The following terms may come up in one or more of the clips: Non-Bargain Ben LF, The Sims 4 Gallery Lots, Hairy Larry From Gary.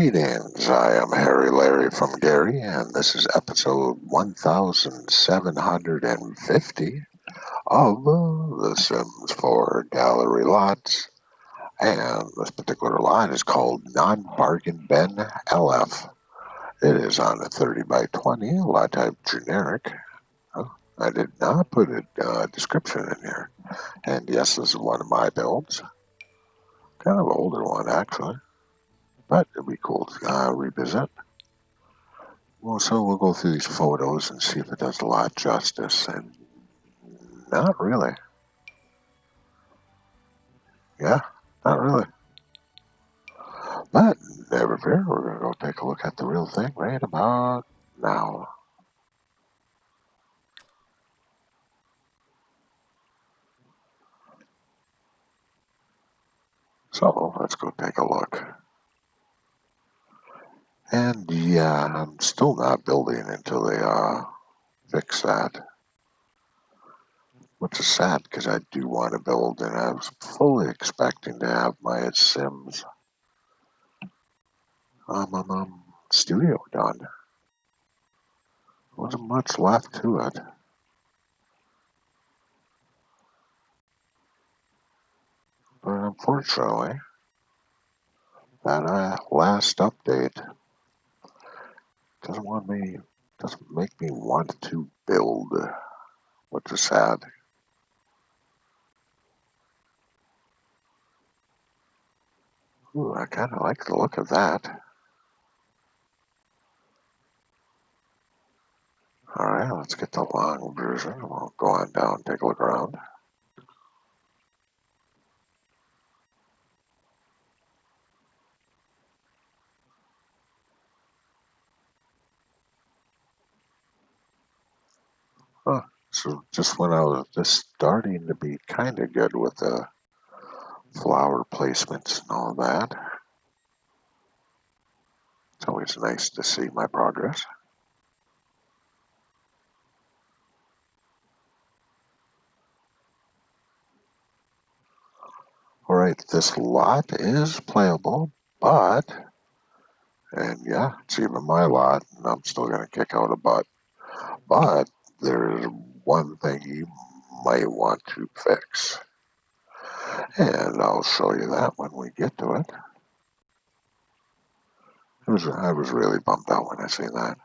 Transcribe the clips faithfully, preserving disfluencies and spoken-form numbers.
Greetings, I am Hairy Larry from Gary, and this is episode one thousand seven hundred fifty of The Sims four Gallery Lots, and this particular lot is called Non-Bargain Ben L F. It is on a thirty by twenty, lot type generic. Oh, I did not put a uh, description in here, and yes, this is one of my builds, kind of an older one actually. But it'd be cool to uh, revisit. Well, so we'll go through these photos and see if it does a lot of justice. And not really. Yeah, not really. But never fear, we're going to go take a look at the real thing right about now. So let's go take a look. And yeah, I'm still not building until they uh, fix that. Which is sad, because I do want to build, and I was fully expecting to have my Sims um, um, um, studio done. There wasn't much left to it. But unfortunately, that uh, last update doesn't want me, doesn't make me want to build, which is sad. Ooh, I kind of like the look of that. All right, let's get the long version. We'll go on down, take a look around. Huh. So just when I was just starting to be kind of good with the flower placements and all that, it's always nice to see my progress. All right, this lot is playable, but, and yeah, it's even my lot, and I'm still going to kick out a butt, but there's one thing you might want to fix, and I'll show you that when we get to it. It was, I was really bummed out when I seen that.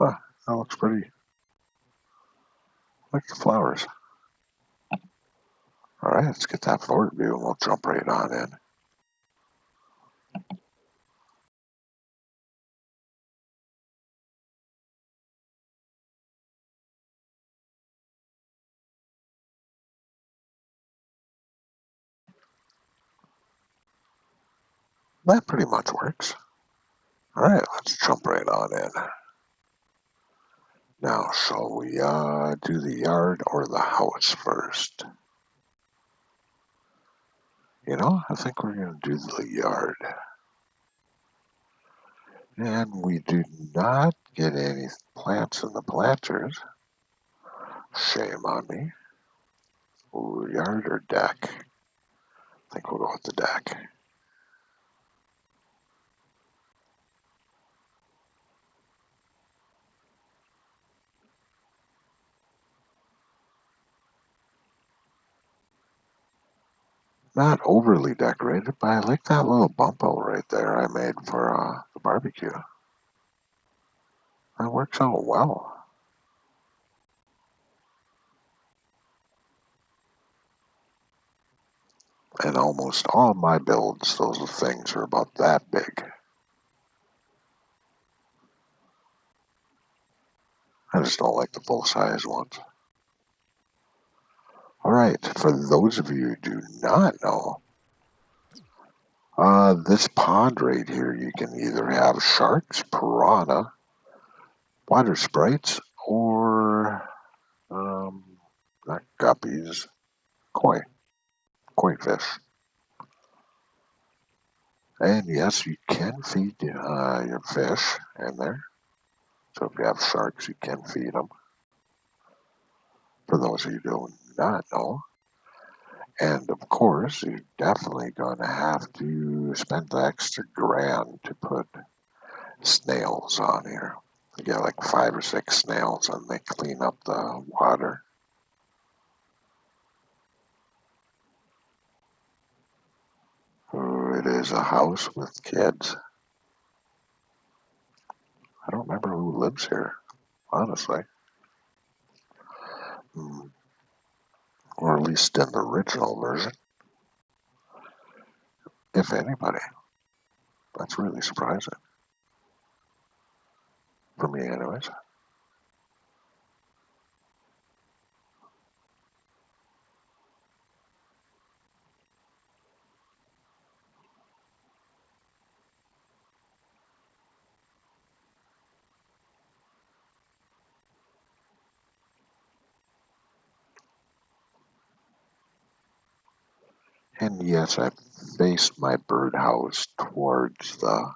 Huh, that looks pretty. Like the flowers. All right, let's get that forward view and we'll jump right on in. That pretty much works. All right, let's jump right on in. Now, shall we uh, do the yard or the house first? You know, I think we're going to do the yard. And we do not get any plants in the planters. Shame on me. Ooh, yard or deck? I think we'll go with the deck. Not overly decorated, but I like that little bump out right there I made for uh, the barbecue. That works out well. And almost all my builds, those things are about that big. I just don't like the full size ones. Alright, for those of you who do not know, uh, this pond right here, you can either have sharks, piranha, water sprites, or um, not guppies, koi, koi fish. And yes, you can feed uh, your fish in there. So if you have sharks, you can feed them, for those of you who do not know. And of course, you're definitely going to have to spend the extra grand to put snails on here. You get like five or six snails and they clean up the water. It is a house with kids. I don't remember who lives here, honestly. Mm. Or at least in the original version. If anybody. That's really surprising. For me, anyways. And yes, I faced my birdhouse towards the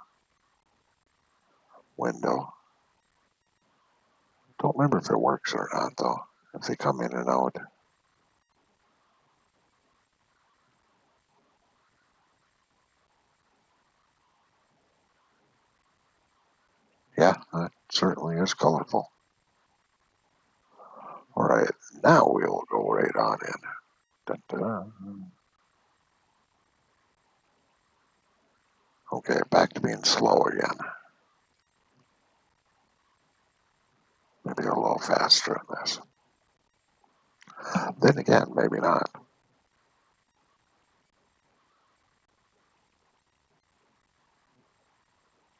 window. Don't remember if it works or not, though, if they come in and out. Yeah, that certainly is colorful. All right, now we'll go right on in. Dun-dun. Okay, back to being slow again. Maybe a little faster on this. Then again, maybe not.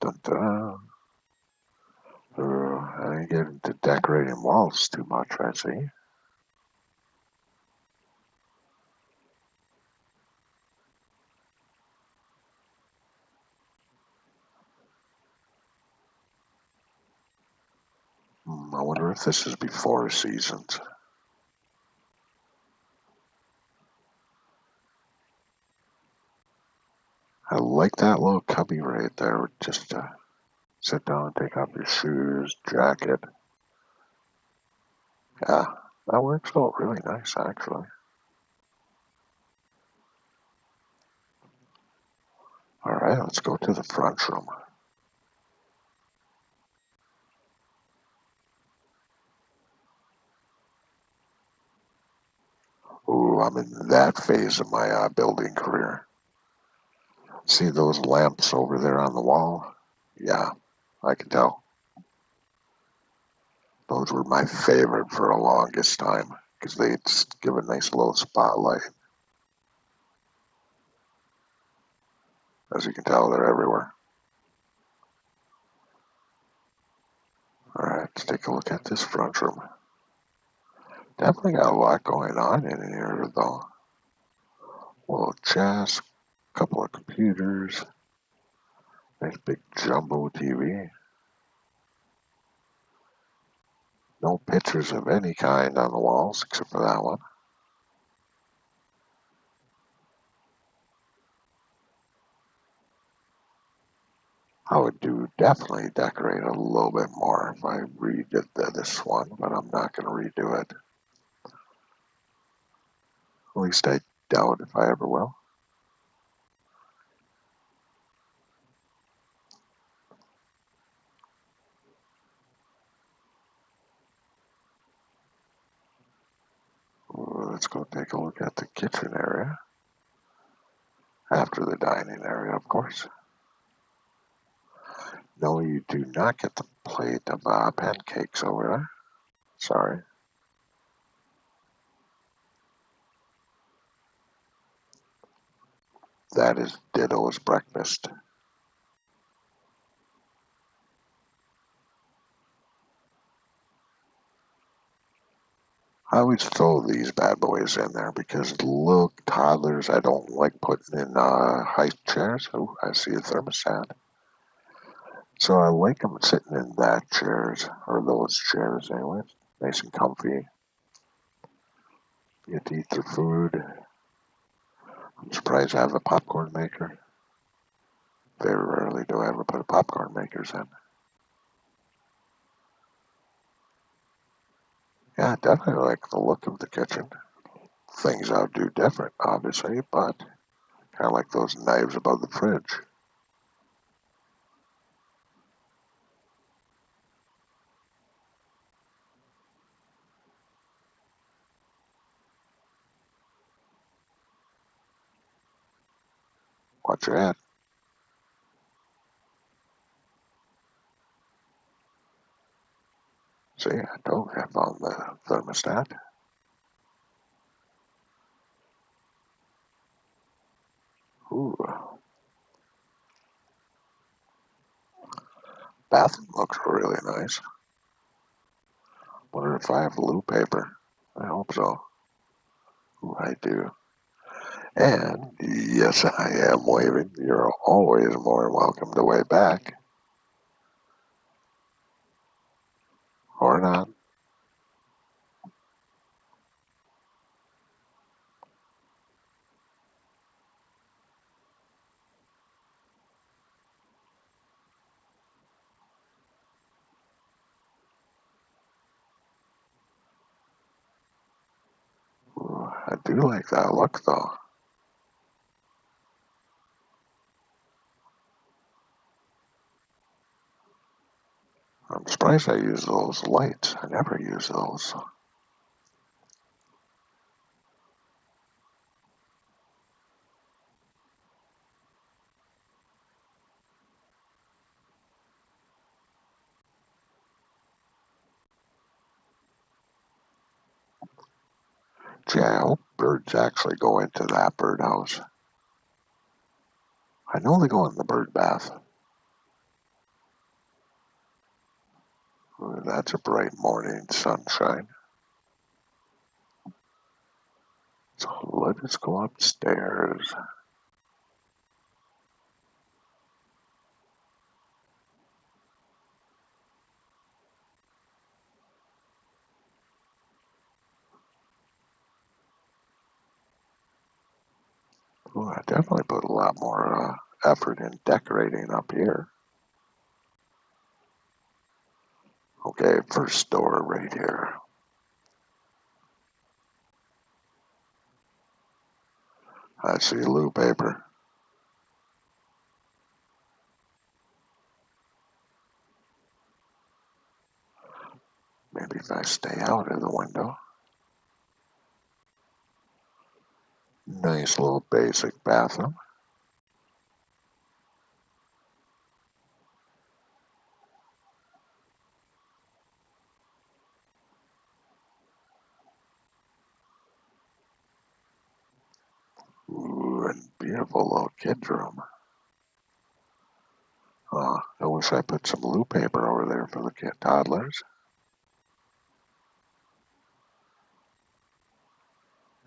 Dun-dun. Uh, I ain't getting to decorating walls too much, I see. I wonder if this is before seasons. I like that little cubby right there. Just uh, sit down, take off your shoes, jacket. Yeah, that works out really nice, actually. All right, let's go to the front room. Ooh, I'm in that phase of my uh, building career. See those lamps over there on the wall? Yeah, I can tell. Those were my favorite for the longest time because they give a nice little spotlight. As you can tell, they're everywhere. All right, let's take a look at this front room. Definitely got a lot going on in here, though. Little chest, couple of computers, nice big jumbo T V. No pictures of any kind on the walls, except for that one. I would do definitely decorate a little bit more if I redid this one, but I'm not going to redo it. At least I doubt if I ever will. Ooh, let's go take a look at the kitchen area. After the dining area, of course. No, you do not get the plate of uh, pancakes over there. Sorry. That is Ditto's breakfast. I always throw these bad boys in there because little toddlers I don't like putting in uh, high chairs. Oh, I see a thermostat. So I like them sitting in that chairs, or those chairs anyway. Nice and comfy. You get to eat their food. I'm surprised I have a popcorn maker. Very rarely do I ever put popcorn makers in. Yeah, I definitely like the look of the kitchen. Things I'll do different, obviously, but I kind of like those knives above the fridge. Watch your head. See, I don't have on the thermostat. Ooh. Bathroom looks really nice. Wonder if I have blue paper. I hope so. Ooh, I do. And yes, I am waving. You're always more welcome to wave back. Or not. Ooh, I do like that look though. I'm surprised I use those lights. I never use those. Gee, I hope birds actually go into that birdhouse. I know they go in the bird bath. Ooh, that's a bright morning sunshine. So let us go upstairs. Ooh, I definitely put a lot more uh, effort in decorating up here. Okay, first door right here. I see blue paper. Maybe if I stay out of the window. Nice little basic bathroom. Beautiful little kid's room. Oh, I wish I put some blue paper over there for the kid toddlers.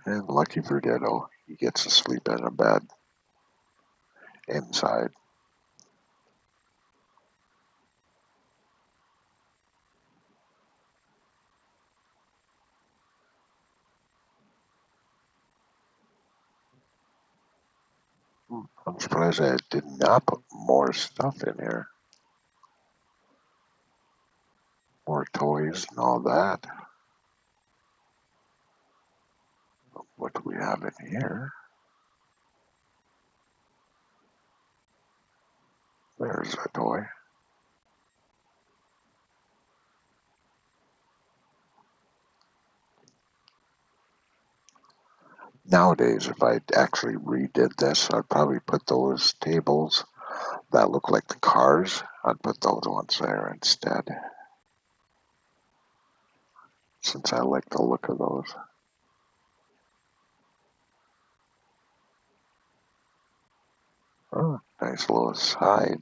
And lucky for Ditto, he gets to sleep in a bed inside. I'm surprised I did not put more stuff in here. More toys and all that. But what do we have in here? There's a toy. Nowadays, if I actually redid this, I'd probably put those tables that look like the cars, I'd put those ones there instead. Since I like the look of those. Oh, nice little side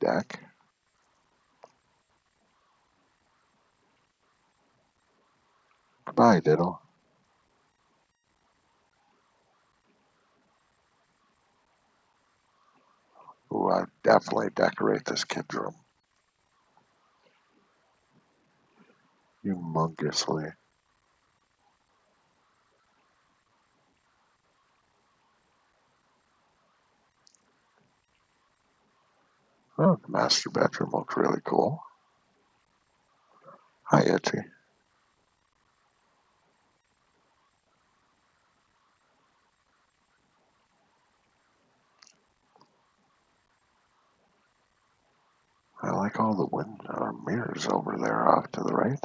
deck. Goodbye, Diddle. Ooh, I'd definitely decorate this kid's room. Humongously. Oh, the master bedroom looks really cool. Hi, Itchy. like all the window mirrors over there off to the right.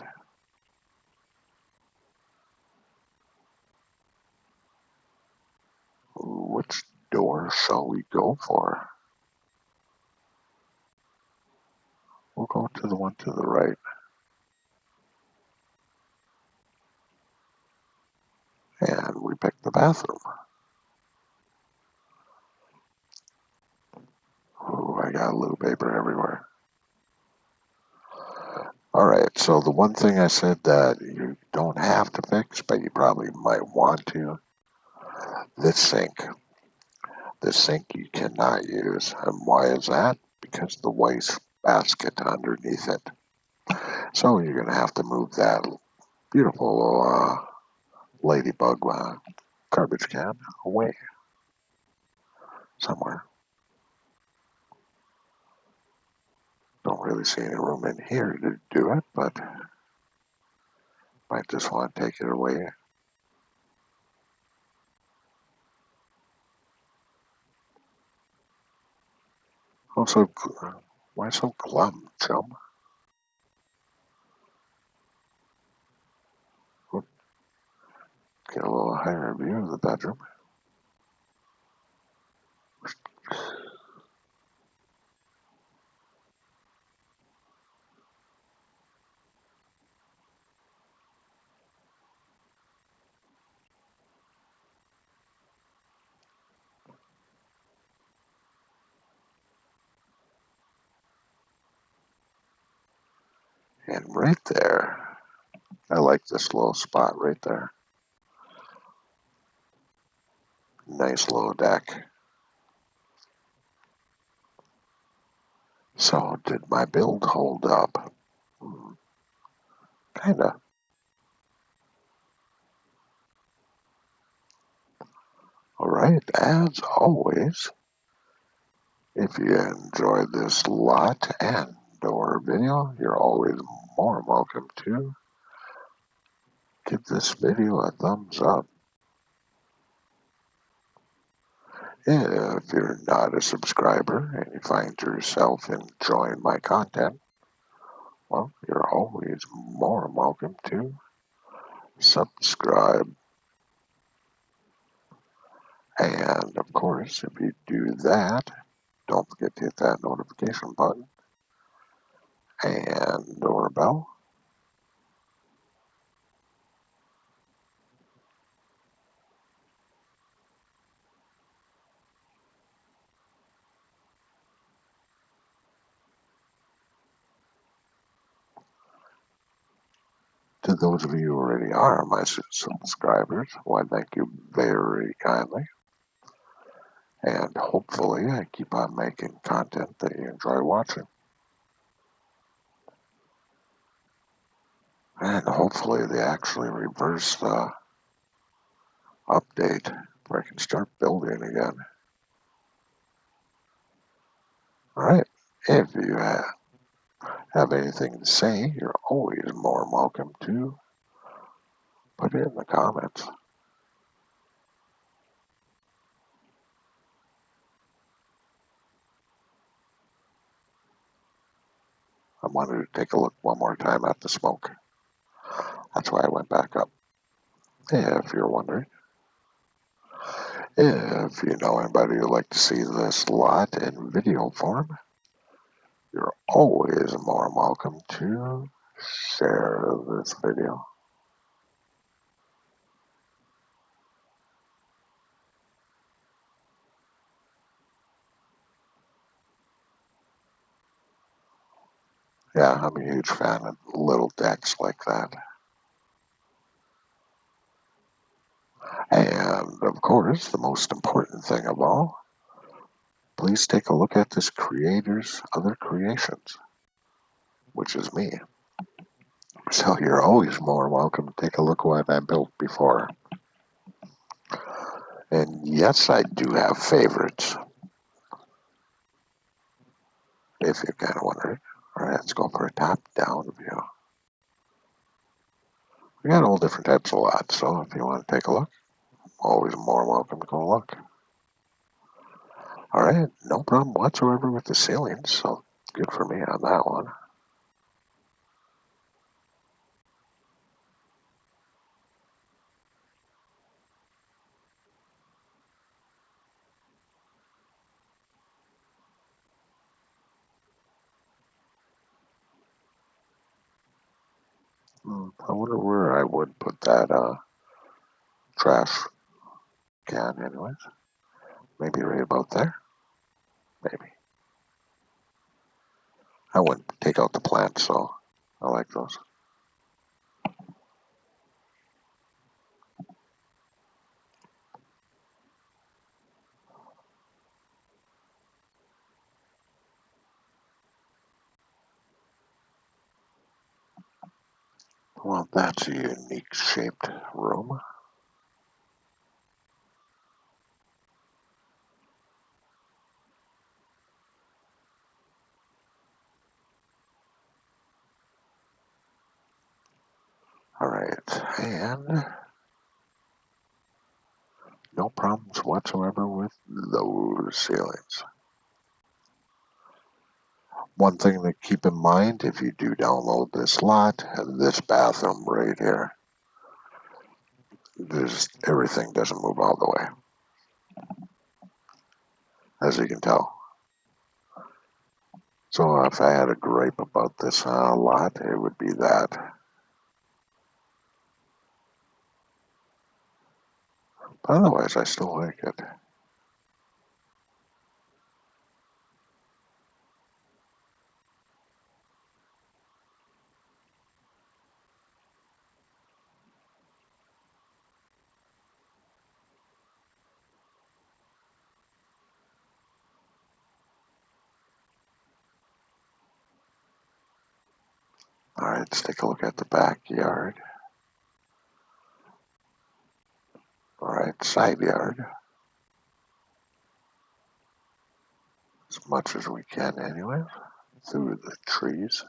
Which door shall we go for? We'll go to the one to the right. And we pick the bathroom. Oh, I got loo paper everywhere. Alright, so the one thing I said that you don't have to fix, but you probably might want to, the sink. The sink you cannot use. And why is that? Because the waste basket underneath it. So you're going to have to move that beautiful uh, ladybug uh, garbage can away somewhere. Don't really see any room in here to do it, but might just want to take it away. Also, why so glum, chum? Get a little higher view of the bedroom. And right there, I like this little spot right there. Nice little deck. So, did my build hold up? Hmm. Kinda. Alright, as always, if you enjoyed this lot and or video, you're always more welcome to give this video a thumbs up. If you're not a subscriber and you find yourself enjoying my content, well, you're always more welcome to subscribe. And of course, if you do that, don't forget to hit that notification button and or bell. To those of you who already are my subscribers, well, I thank you very kindly. And hopefully I keep on making content that you enjoy watching. And hopefully they actually reverse the update where I can start building again. Alright, if you have, have anything to say, you're always more welcome to put it in the comments. I wanted to take a look one more time at the smoke. That's why I went back up, if you're wondering. If you know anybody who'd like to see this lot in video form, you're always more welcome to share this video. Yeah, I'm a huge fan of little decks like that. And, of course, the most important thing of all, please take a look at this creator's other creations, which is me. So you're always more welcome to take a look at what I built before. And, yes, I do have favorites, if you're kind of wondering. All right, let's go for a top-down view. We got all different types of lots, so if you want to take a look, always more welcome to go look. All right, no problem whatsoever with the ceilings, so Good for me on that one. Hmm, I wonder where I would put that uh, trash can anyways. Maybe right about there. Maybe. I wouldn't take out the plants, so I like those. Well, that's a unique shaped room. All right, and no problems whatsoever with those ceilings. One thing to keep in mind, if you do download this lot, this bathroom right here, just everything doesn't move all the way, as you can tell. So if I had a gripe about this uh, lot, it would be that. Otherwise, I still like it. All right, let's take a look at the backyard. All right, side yard, as much as we can anyway, through the trees.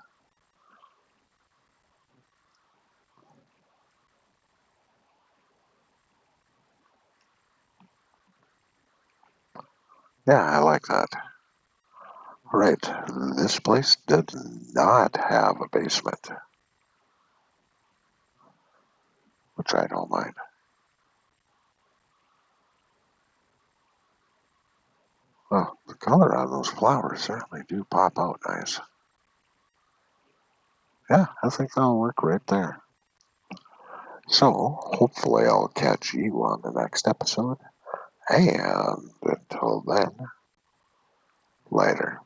Yeah, I like that. All right, this place does not have a basement, which I don't mind. Well, the color on those flowers certainly do pop out nice. Yeah, I think that'll work right there. So, hopefully I'll catch you on the next episode. And until then, later.